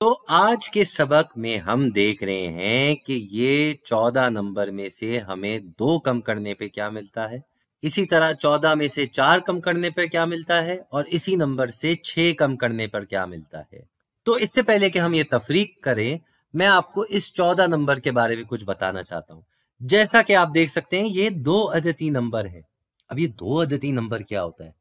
तो आज के सबक में हम देख रहे हैं कि ये 14 नंबर में से हमें 2 कम करने पे क्या मिलता है, इसी तरह 14 में से 4 कम करने पर क्या मिलता है और इसी नंबर से 6 कम करने पर क्या मिलता है। तो इससे पहले कि हम ये तफरीक करें, मैं आपको इस 14 नंबर के बारे में कुछ बताना चाहता हूँ। जैसा कि आप देख सकते हैं ये 2 अदती नंबर है। अब ये 2 अदती नंबर क्या होता है?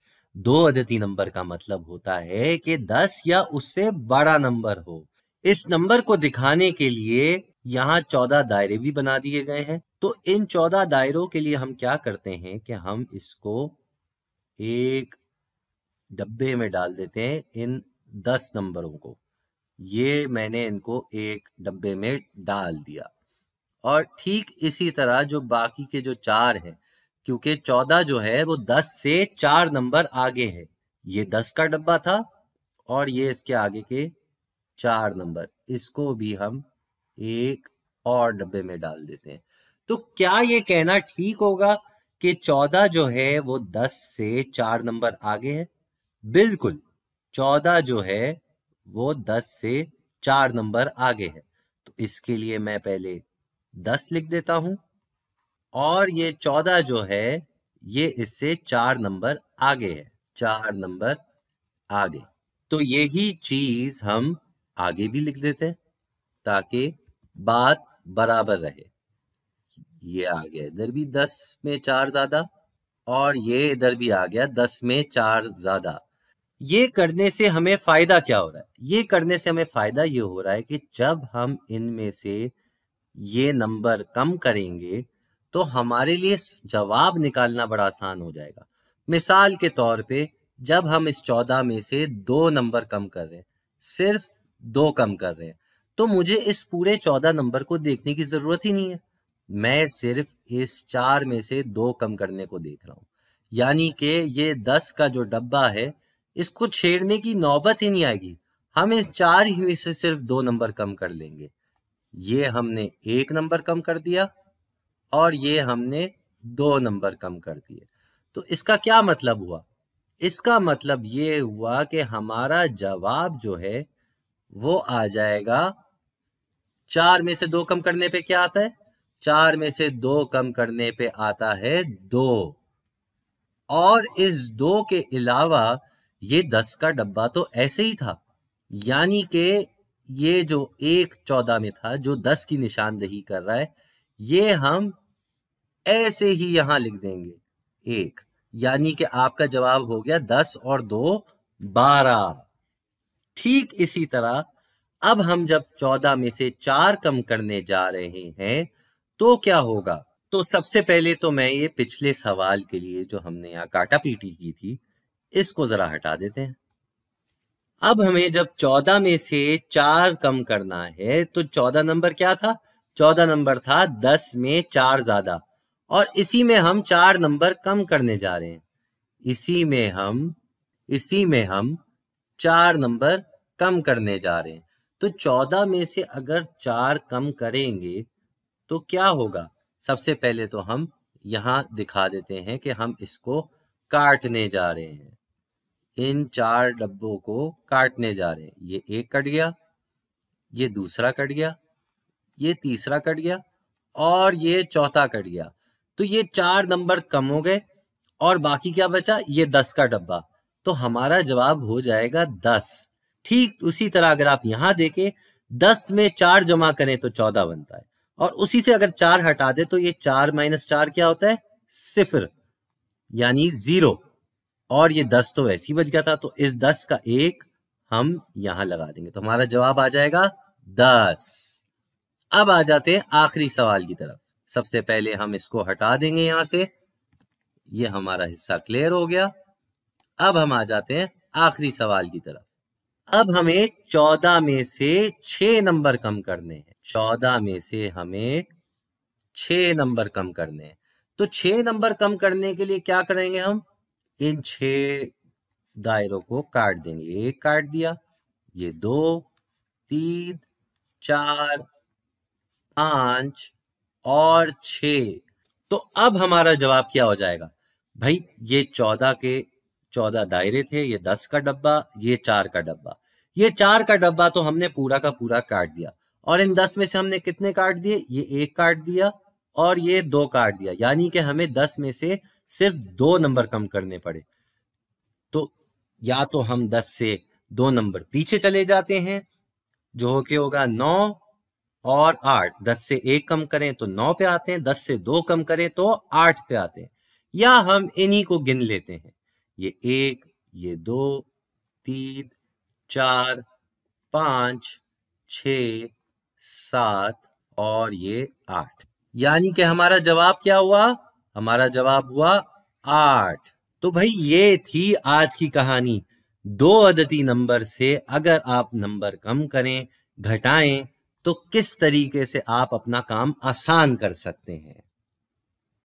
2 अदती नंबर का मतलब होता है कि 10 या उससे बड़ा नंबर हो। इस नंबर को दिखाने के लिए यहाँ 14 दायरे भी बना दिए गए हैं। तो इन 14 दायरों के लिए हम क्या करते हैं कि हम इसको एक डब्बे में डाल देते हैं, इन 10 नंबरों को। ये मैंने इनको एक डब्बे में डाल दिया और ठीक इसी तरह जो बाकी के जो 4 हैं, क्योंकि 14 जो है वो 10 से 4 नंबर आगे है। ये 10 का डब्बा था और ये इसके आगे के 4 नंबर, इसको भी हम एक और डब्बे में डाल देते हैं। तो क्या ये कहना ठीक होगा कि 14 जो है वो 10 से 4 नंबर आगे है? बिल्कुल, 14 जो है वो 10 से 4 नंबर आगे है। तो इसके लिए मैं पहले 10 लिख देता हूं और ये 14 जो है ये इससे 4 नंबर आगे है, 4 नंबर आगे। तो यही चीज हम आगे भी लिख देते हैं ताकि बात बराबर रहे। ये आ गया इधर भी 10 में 4 ज्यादा और ये इधर भी आ गया 10 में 4 ज्यादा। ये करने से हमें फायदा क्या हो रहा है? ये करने से हमें फायदा ये हो रहा है कि जब हम इनमें से ये नंबर कम करेंगे तो हमारे लिए जवाब निकालना बड़ा आसान हो जाएगा। मिसाल के तौर पे जब हम इस 14 में से 2 नंबर कम कर रहे हैं, सिर्फ 2 कम कर रहे हैं, तो मुझे इस पूरे 14 नंबर को देखने की जरूरत ही नहीं है। मैं सिर्फ इस 4 में से 2 कम करने को देख रहा हूँ, यानी कि ये 10 का जो डब्बा है इसको छेड़ने की नौबत ही नहीं आएगी। हम इस 4 ही में से सिर्फ 2 नंबर कम कर लेंगे। ये हमने 1 नंबर कम कर दिया और ये हमने 2 नंबर कम कर दिए। तो इसका क्या मतलब हुआ? इसका मतलब ये हुआ कि हमारा जवाब जो है वो आ जाएगा, 4 में से 2 कम करने पे क्या आता है? 4 में से 2 कम करने पे आता है 2। और इस 2 के अलावा ये 10 का डब्बा तो ऐसे ही था, यानी कि ये जो एक 14 में था जो 10 की निशानदेही कर रहा है, ये हम ऐसे ही यहां लिख देंगे 1, यानी कि आपका जवाब हो गया 10 और 2 12। ठीक इसी तरह अब हम जब 14 में से 4 कम करने जा रहे हैं तो क्या होगा? तो सबसे पहले तो मैं ये पिछले सवाल के लिए जो हमने यहाँ काटा पीटी की थी इसको जरा हटा देते हैं। अब हमें जब 14 में से 4 कम करना है तो 14 नंबर क्या था? 14 नंबर था 10 में 4 ज्यादा और इसी में हम 4 नंबर कम करने जा रहे हैं। इसी में हम 4 नंबर कम करने जा रहे हैं। तो 14 में से अगर 4 कम करेंगे तो क्या होगा? सबसे पहले तो हम यहां दिखा देते हैं कि हम इसको काटने जा रहे हैं, इन 4 डब्बों को काटने जा रहे हैं। ये 1 कट गया, ये 2 कट गया, ये 3 कट गया और ये 4 कट गया। तो ये 4 नंबर कम हो गए और बाकी क्या बचा? ये 10 का डब्बा। तो हमारा जवाब हो जाएगा 10। ठीक उसी तरह अगर आप यहां देखें 10 में 4 जमा करें तो 14 बनता है और उसी से अगर 4 हटा दे तो ये 4 - 4 क्या होता है? 0, यानी 0। और ये 10 तो वैसे ही बच गया था, तो इस 10 का 1 हम यहां लगा देंगे तो हमारा जवाब आ जाएगा 10। अब आ जाते हैं आखिरी सवाल की तरफ। सबसे पहले हम इसको हटा देंगे यहां से, ये हमारा हिस्सा क्लियर हो गया। अब हम आ जाते हैं आखिरी सवाल की तरफ। अब हमें 14 में से 6 नंबर कम करने हैं। 14 में से हमें 6 नंबर कम करने हैं। तो 6 नंबर कम करने के लिए क्या करेंगे? हम इन 6 दायरों को काट देंगे। 1 काट दिया, ये 2 3 4 5 और 6। तो अब हमारा जवाब क्या हो जाएगा? भाई ये 14 के 14 दायरे थे, ये 10 का डब्बा, ये 4 का डब्बा, ये 4 का डब्बा तो हमने पूरा का पूरा काट दिया, और इन 10 में से हमने कितने काट दिए, ये 1 काट दिया और ये 2 काट दिया, यानी कि हमें 10 में से सिर्फ 2 नंबर कम करने पड़े। तो या तो हम 10 से 2 नंबर पीछे चले जाते हैं जो होके होगा 9 और 8, 10 से 1 कम करें तो 9 पे आते हैं, 10 से 2 कम करें तो 8 पे आते हैं, या हम इन्हीं को गिन लेते हैं, ये 1, ये 2, 3, 4, 5, 6, 7 और ये 8, यानी कि हमारा जवाब क्या हुआ, हमारा जवाब हुआ 8। तो भाई ये थी आज की कहानी, 2 अदती नंबर से अगर आप नंबर कम करें, घटाएं, तो किस तरीके से आप अपना काम आसान कर सकते हैं।